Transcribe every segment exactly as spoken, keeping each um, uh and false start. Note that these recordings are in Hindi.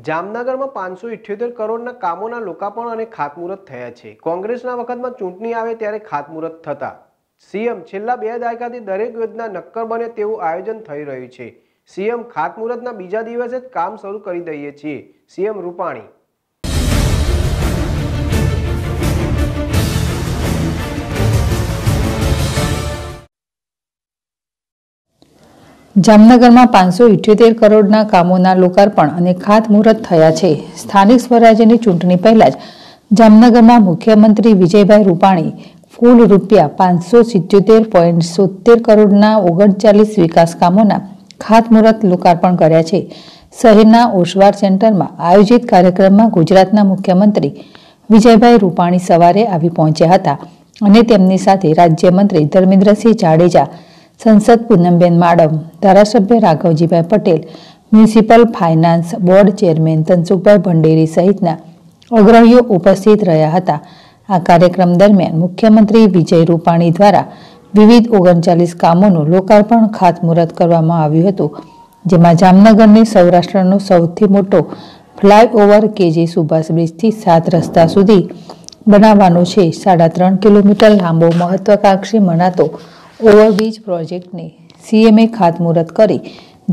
जामनगर में पांचसौ इठ्योतेर करोड़ कामों लोकार्पण और खातमुहूर्त थया छे। कोंग्रेसना वखतमां चूंटणी आवे त्यारे खातमुहूर्त थता सीएम छेल्ला बे दायकाथी दरेक योजना नक्कर बने तेवुं आयोजन थई रह्युं छे। सीएम खातमुहूर्तना बीजा दिवसे ज काम शरू करी दईए छीए। सीएम रूपाणी जामनगर में पांच सौ इठ्योतेर करोड़ कामों लोकार्पण और खातमुहूर्त थया छे। स्थानिक स्वराज्य चूंटणी पहला जामनगर में मुख्यमंत्री विजयभाई रूपाणी कुल रूपिया पांच सौ सित्योतेर पॉइंट सोतेर करोड़ ओगणचालीस विकास कामों खातमुहूर्त लोकार्पण कर्या छे। शहरना ओशवार सेंटर में आयोजित कार्यक्रम में गुजरातना मुख्यमंत्री विजयभाई रूपाणी सवारे आवी पहोंच्या हता अने तेमनी साथे राज्यमंत्री धर्मेन्द्रसिंह जाडेजा, संसद पूनमबेन माडम, धारासभ्य Raghavjibhai Patel, municipal finance board chairman Tansukhbhai Bhanderi सहितना अग्रहीओ उपस्थित रह्या हता। आ कार्यक्रम दरमियान मुख्यमंत्री विजय रूपाणी द्वारा विविध ओगणचालीस कामों लोकार्पण खातमुहूर्त करवामां आव्युं हतुं, जेमां जामनगरने सौराष्ट्रनो सौथी मोटो फ्लायओवर के जे सुभाष ब्रिजथी सात रस्ता सुधी बनाववानो छे। साढ़ा त्रण किलोमीटर लांबो महत्वाकांक्षी मनातो ओवरब्रिज प्रोजेक्ट ने सीएमए खातमुहूर्त करी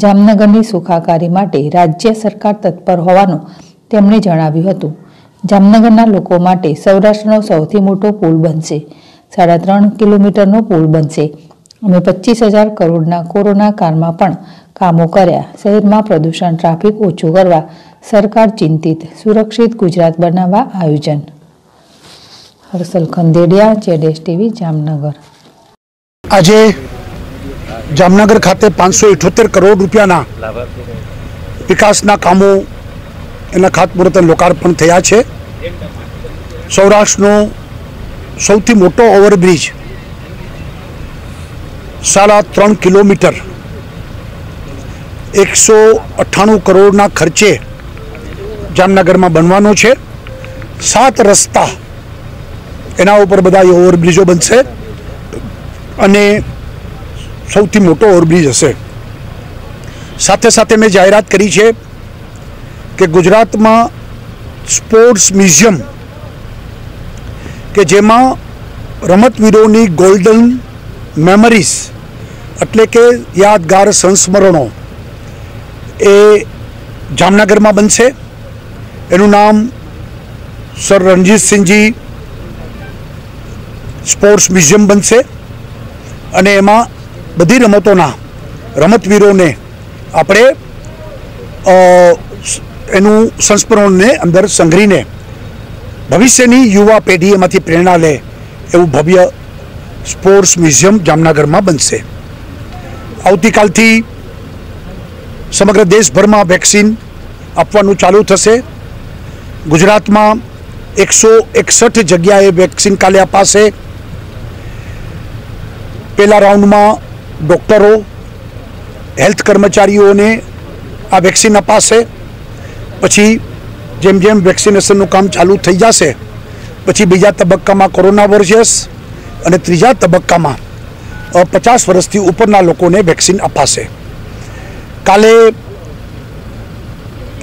जामनगरनी सुखाकारी माटे राज्य सरकार तत्पर होवानुं तेमणे जणाव्युं हतुं। जामनगरना लोको माटे सौराष्ट्रनो सौथी मोटो पुल बनशे। साढ़ा त्रण किलोमीटरनो पुल बनशे। अमे पच्चीस हज़ार करोड़ना कोरोना काळमां पण कामो कर्या। शहरमां प्रदूषण ट्राफिक ओछो करवा सरकार चिंतित, सुरक्षित गुजरात बनावा आयोजन। हर्षल खंदेडिया, ज़ेडएसटीवी जामनगर। आज जामनगर खाते पांच सौ इठोतेर करोड़ रुपयाना विकासना कामों एना खातमुहूर्त लोकार्पण थया छे। सौराष्ट्रनो सौथी मोटो ओवरब्रिज साढ़ा त्रण किलोमीटर एक सौ अठाणु करोड़ना खर्चे जामनगर में बनवानो छे। सात रस्ता एना उपर बधा ओवरब्रिजो बनशे अने सौथी मोटो ओवरब्रिज हशे। साथे साथे मैं जाहेरात करी छे कि गुजरात में स्पोर्ट्स म्यूजियम के जेमा रमतवीरोनी गोल्डन मेमरीज एटले के यादगार संस्मरणों ए जामनगर में बनशे। एनु नाम सर रंजीतसिंहजी स्पोर्ट्स म्यूजियम बनशे अने एमां बधी रमतोना रमतवीरोने आपणे एनु संस्मरण ने अंदर संघरी ने भविष्यनी युवा पेढ़ी एमांथी प्रेरणा ले एवं भव्य स्पोर्ट्स म्यूजियम जामनगर में बनशे। आवतीकालथी समग्र देशभर में वेक्सीन आपवानुं चालू थशे। गुजरात में एक सौ एकसठ जग्याए वेक्सीन काले अपाशे। पहला राउंड में डॉक्टरों हेल्थ कर्मचारीओं ने आ वेक्सीन अपाशे। पछी जेम जेम वेक्सिनेशननुं काम चालू थई जशे पछी बीजा तबक्कामां कोरोना वोरियर्स अने त्रीजा तबक्कामां पचास वर्षथी उपरना लोकोने वेक्सिन अपाशे। काले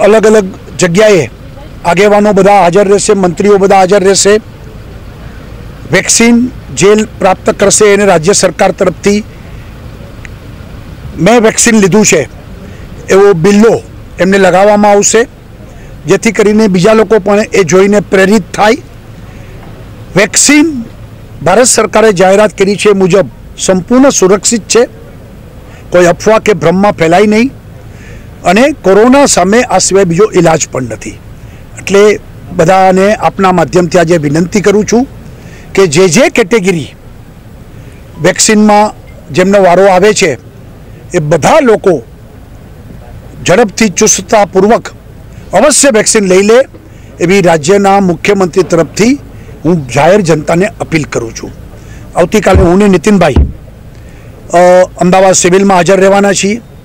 अलग अलग जग्याए आगेवानो बधा हाजर रहेशे, मंत्रीओ बधा हाजर रहेशे। वेक्सिन जेल प्राप्त करशे अने राज्य सरकार तरफथी मैं वेक्सिन लीधुं छे एवो बिल्लो एमने लगाववामां आवशे, जेथी करीने बीजा लोको पण ए जोईने प्रेरित थाय। वेक्सीन भारत सरकारे जाहेरात करी छे मुजब संपूर्ण सुरक्षित छे, कोई अफवा के भ्रम में फैलाई नहीं अने कोरोना सामे आ सिवाय बीजो इलाज पण नथी। एटले बधाने आपना माध्यमथी आजे विनंती करूं छूं के जे जे केटेगरी वेक्सीन में जेमनो वारो आवे छे ए बधा लोको झड़पथी चुस्ततापूर्वक अवश्य वेक्सीन लई ले एवी राज्यना मुख्यमंत्री तरफथी हूँ जाहिर जनता ने अपील करूँ छूँ। आवतीकाले हूँ ने नितिन भाई अमदावाद सिविल में हाजर रहेवाना छीए।